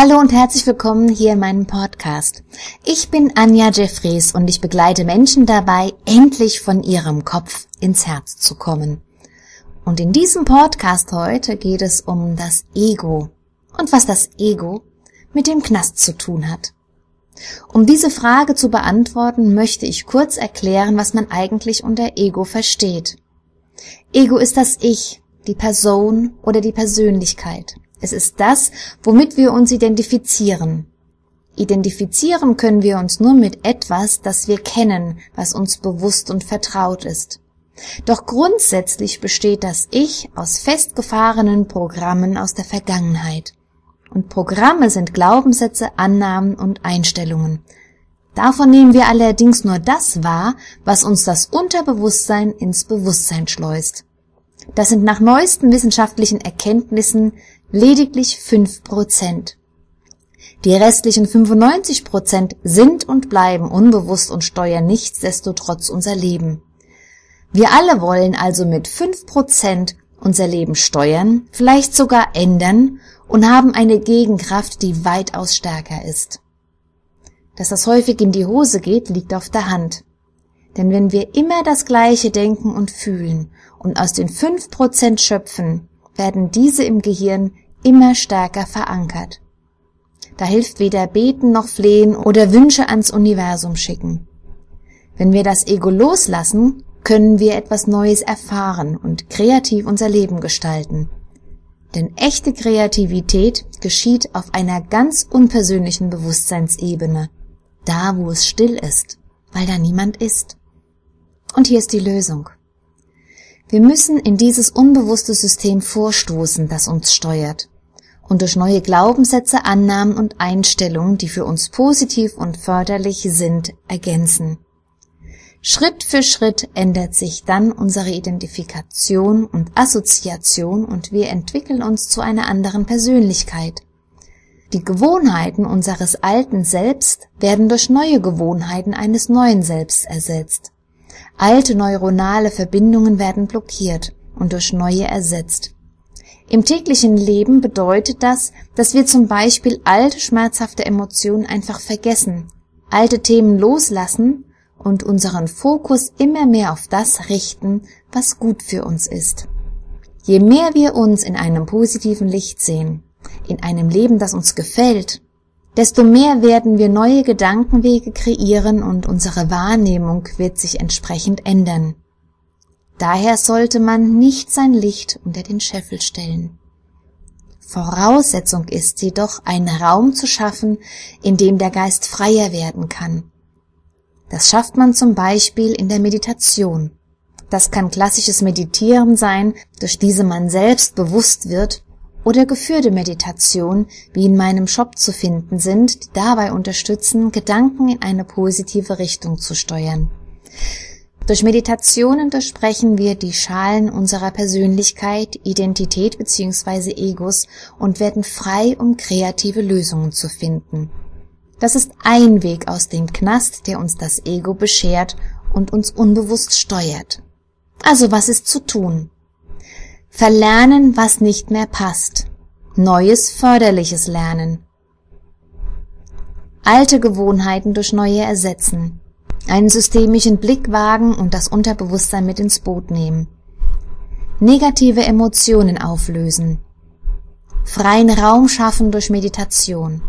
Hallo und herzlich willkommen hier in meinem Podcast. Ich bin Anja Jeffries und ich begleite Menschen dabei, endlich von ihrem Kopf ins Herz zu kommen. Und in diesem Podcast heute geht es um das Ego und was das Ego mit dem Knast zu tun hat. Um diese Frage zu beantworten, möchte ich kurz erklären, was man eigentlich unter Ego versteht. Ego ist das Ich, die Person oder die Persönlichkeit. Es ist das, womit wir uns identifizieren. Identifizieren können wir uns nur mit etwas, das wir kennen, was uns bewusst und vertraut ist. Doch grundsätzlich besteht das Ich aus festgefahrenen Programmen aus der Vergangenheit. Und Programme sind Glaubenssätze, Annahmen und Einstellungen. Davon nehmen wir allerdings nur das wahr, was uns das Unterbewusstsein ins Bewusstsein schleust. Das sind nach neuesten wissenschaftlichen Erkenntnissen lediglich 5%. Die restlichen 95% sind und bleiben unbewusst und steuern nichtsdestotrotz unser Leben. Wir alle wollen also mit 5% unser Leben steuern, vielleicht sogar ändern und haben eine Gegenkraft, die weitaus stärker ist. Dass das häufig in die Hose geht, liegt auf der Hand. Denn wenn wir immer das Gleiche denken und fühlen und aus den 5% schöpfen, werden diese im Gehirn immer stärker verankert. Da hilft weder Beten noch Flehen oder Wünsche ans Universum schicken. Wenn wir das Ego loslassen, können wir etwas Neues erfahren und kreativ unser Leben gestalten. Denn echte Kreativität geschieht auf einer ganz unpersönlichen Bewusstseinsebene, da wo es still ist, weil da niemand ist. Und hier ist die Lösung. Wir müssen in dieses unbewusste System vorstoßen, das uns steuert, und durch neue Glaubenssätze, Annahmen und Einstellungen, die für uns positiv und förderlich sind, ergänzen. Schritt für Schritt ändert sich dann unsere Identifikation und Assoziation und wir entwickeln uns zu einer anderen Persönlichkeit. Die Gewohnheiten unseres alten Selbst werden durch neue Gewohnheiten eines neuen Selbst ersetzt. Alte neuronale Verbindungen werden blockiert und durch neue ersetzt. Im täglichen Leben bedeutet das, dass wir zum Beispiel alte schmerzhafte Emotionen einfach vergessen, alte Themen loslassen und unseren Fokus immer mehr auf das richten, was gut für uns ist. Je mehr wir uns in einem positiven Licht sehen, in einem Leben, das uns gefällt, desto mehr werden wir neue Gedankenwege kreieren und unsere Wahrnehmung wird sich entsprechend ändern. Daher sollte man nicht sein Licht unter den Scheffel stellen. Voraussetzung ist jedoch, einen Raum zu schaffen, in dem der Geist freier werden kann. Das schafft man zum Beispiel in der Meditation. Das kann klassisches Meditieren sein, durch diese man selbst bewusst wird, oder geführte Meditationen, wie in meinem Shop zu finden sind, die dabei unterstützen, Gedanken in eine positive Richtung zu steuern. Durch Meditationen durchbrechen wir die Schalen unserer Persönlichkeit, Identität bzw. Egos und werden frei, um kreative Lösungen zu finden. Das ist ein Weg aus dem Knast, der uns das Ego beschert und uns unbewusst steuert. Also was ist zu tun? Verlernen, was nicht mehr passt. Neues, förderliches Lernen. Alte Gewohnheiten durch neue ersetzen. Einen systemischen Blick wagen und das Unterbewusstsein mit ins Boot nehmen. Negative Emotionen auflösen. Freien Raum schaffen durch Meditation.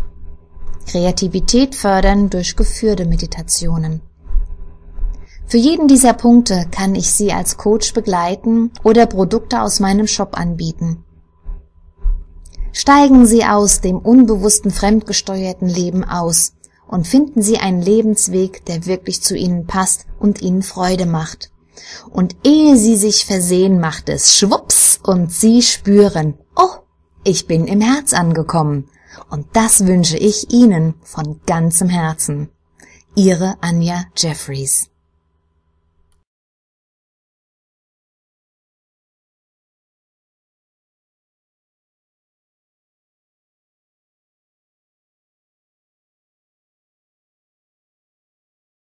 Kreativität fördern durch geführte Meditationen. Für jeden dieser Punkte kann ich Sie als Coach begleiten oder Produkte aus meinem Shop anbieten. Steigen Sie aus dem unbewussten, fremdgesteuerten Leben aus und finden Sie einen Lebensweg, der wirklich zu Ihnen passt und Ihnen Freude macht. Und ehe Sie sich versehen, macht es schwupps und Sie spüren, oh, ich bin im Herz angekommen. Und das wünsche ich Ihnen von ganzem Herzen. Ihre Anja Jeffries.